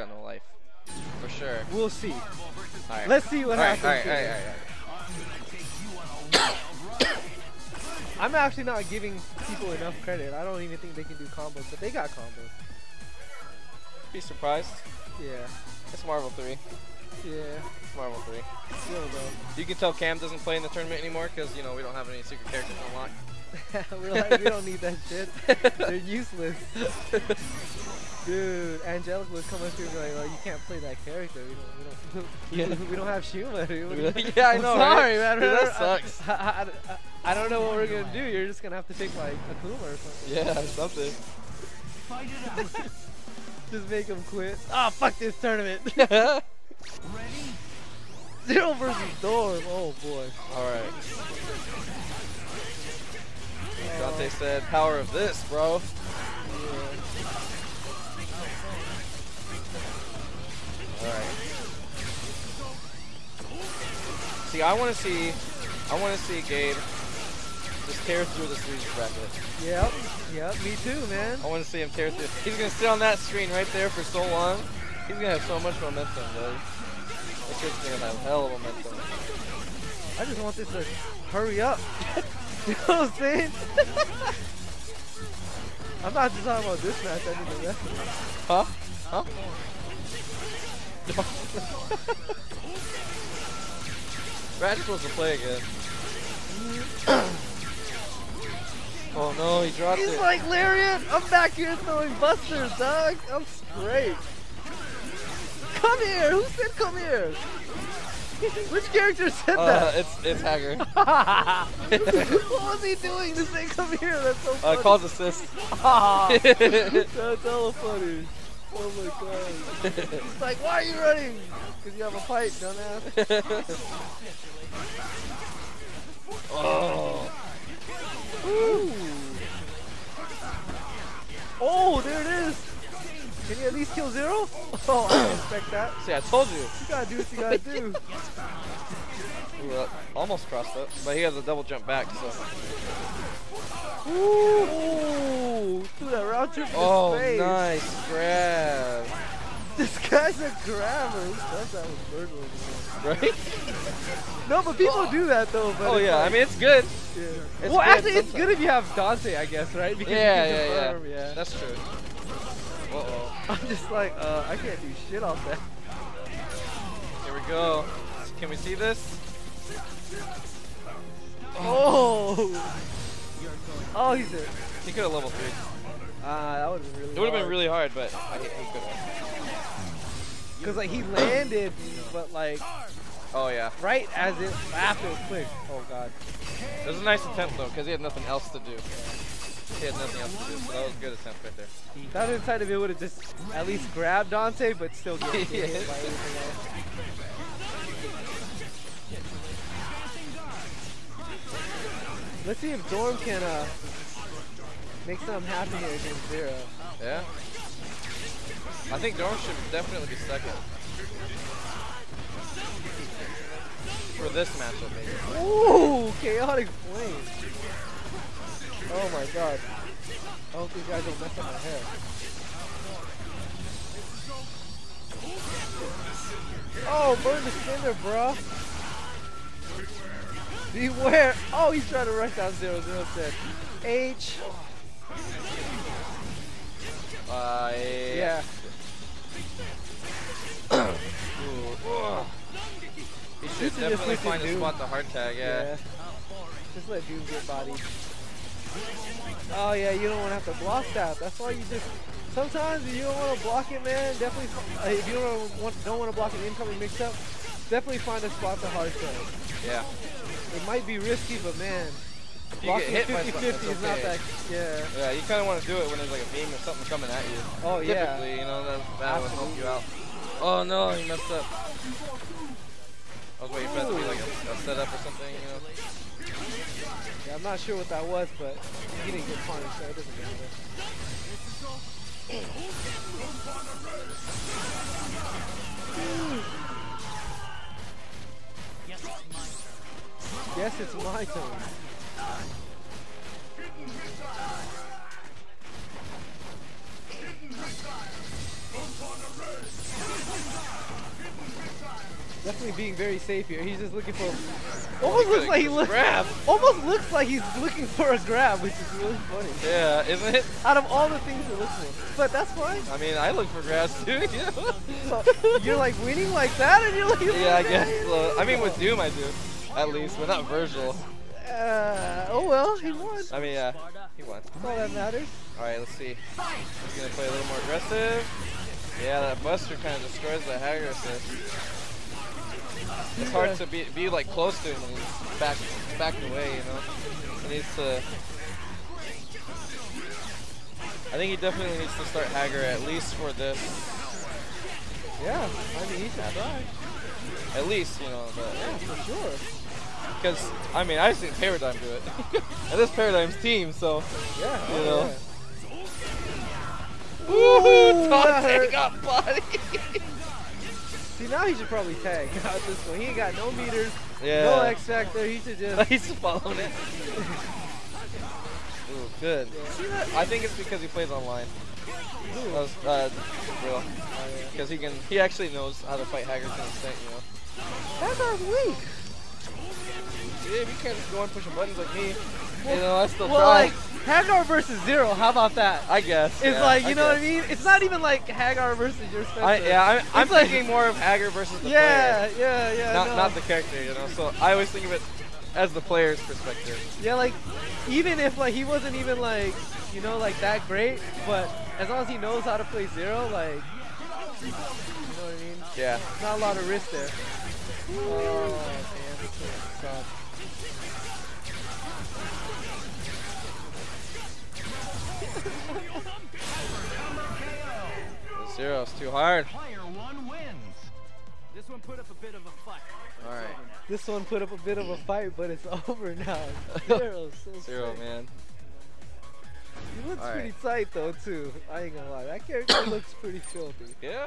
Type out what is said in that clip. got no life. For sure. We'll see. Right. Let's see what happens. All right. I'm actually not giving people enough credit. I don't even think they can do combos, but they got combos. Be surprised. Yeah. It's Marvel 3. Yeah. It's Marvel 3. Still though. You can tell Cam doesn't play in the tournament anymore because, you know, we don't have any secret characters unlocked. We're like, we don't need that shit. They're useless. Dude, Angelica was coming through going, "Oh, you can't play that character. We don't have Shuma, dude." Yeah, I know. Sorry, man. Dude, that sucks. I don't know what we're gonna do. You're just gonna have to take like a Kuma or something. Yeah, something. Fight it out. Just make him quit. Ah, fuck this tournament. Ready? Zero versus Dorm. Oh boy. All right. Dante said, "Power of this, bro." Yeah. All right. See, I want to see Gabe just tear through this loser bracket. Yep, me too, man. I want to see him tear through. He's gonna sit on that screen right there for so long. He's gonna have so much momentum, dude. That kid's gonna have hell of momentum. I just want this to hurry up. You know what I'm saying? I'm not just talking about this match, I mean the rest of it. Huh? Huh? Ratchet's supposed to play again. Oh no, he dropped it. He's like, Lariat, I'm back here throwing busters, dog. I'm straight. Come here! Who said come here? Which character said that? It's Haggard. What was he doing to say come here? That's so funny. Calls assist. That's hella funny. Oh my god. It's like, why are you running? Because you have a pipe, dumbass. Oh. Ooh. Oh, there it is. Can you at least kill Zero? Oh, I didn't expect that. See, I told you. You gotta do what you gotta do. Ooh, almost crossed up, but he has a double jump back, so. Ooh! Dude, that round trip to space. Oh, nice grab. This guy's a grabber. Who does that with Virgil? Right? No, but people do that, though. But yeah. Like, I mean, it's good. Yeah. It's good if you have Dante, I guess, right? Because yeah. That's true. Uh-oh. I'm just like, I can't do shit off that. Here we go. Can we see this? Oh! Oh, he's there. He could have level 3. That would have been really hard. It would have been really hard, but I think he could have. Because, like, he landed, but, like... Oh, yeah. Right as it... After it clicked. Oh, God. It was a nice attempt, though, because he had nothing else to do. He had nothing else to do, so that was a good attempt right there. That inside of it would have just at least grabbed Dante, but still get hit. Let's see if Dorm can make something happen here against Zero. Yeah. I think Dorm should definitely be second. For this matchup, maybe. Ooh, chaotic flame. Oh my god. I hope these guys don't mess up my hair. Oh, burn the cinder, bro. Beware. Oh, he's trying to rush down Zero. Zero said H. Yeah. He should definitely find a spot to hard tag, yeah. Just let Doom get body. Oh yeah, you don't want to have to block that. That's why you just sometimes if you don't want to block it, man. Definitely, if you don't want to block an incoming mix-up, definitely find a spot to hard sell. Yeah. It might be risky, but man, blocking 50-50 is not that. Yeah. Yeah, you kind of want to do it when there's like a beam or something coming at you. Oh yeah. Typically, you know that would help you out. Oh no, he messed up. I was waiting for that to be like a setup or something, you know. Yeah, I'm not sure what that was, but he didn't get punished, so it doesn't matter. Yes, it's my turn. Definitely being very safe here. He's just looking for. Almost looks like he's looking for a grab, which is really funny. Yeah, isn't it? Out of all the things to look for, but that's fine. I mean, I look for grabs too. You know? So you're like winning like that, and you're like. Yeah, I guess. So. I mean, with Doom, I do. At least, but not Virgil. Oh well, he won. I mean, yeah, he won. That's all that matters. All right, let's see. He's gonna play a little more aggressive. Yeah, that Buster kind of destroys the Haggard assist. It's hard to be like close to him when he's backed away, you know. He needs to. I think he definitely needs to start Haggard at least for this. Yeah, I mean he should die. At least, you know. But, yeah, for sure. Because I mean I've seen Paradigm do it, and this Paradigm's team, so yeah, you know. Yeah. Woohoo! Dante got body. See, now he should probably tag out this one. He ain't got no meters, no X Factor. He should just. He's just following it. Ooh, good. Yeah. See that? I think it's because he plays online. Because he actually knows how to fight Haggard to an extent, you know. That guy's weak. Yeah, you can't just go and push buttons like me. Well, you know, I still try. Like, Haggard versus Zero, how about that? I guess. It's like, you know what I mean? It's not even like Haggard versus your Spencer. I'm thinking more of Haggard versus the player. Yeah. Not the character, you know? So I always think of it as the player's perspective. Yeah, like, even if like he wasn't even like, you know, like that great, but as long as he knows how to play Zero, like, you know what I mean? Yeah. Not a lot of risk there. Oh, man. God. Zero's too hard. This one put up a bit of a fight. All right. This one put up a bit of a fight, but it's over now. Zero's so Zero, sick. Man. He looks pretty tight though, too. I ain't gonna lie. That character looks pretty filthy. Yeah.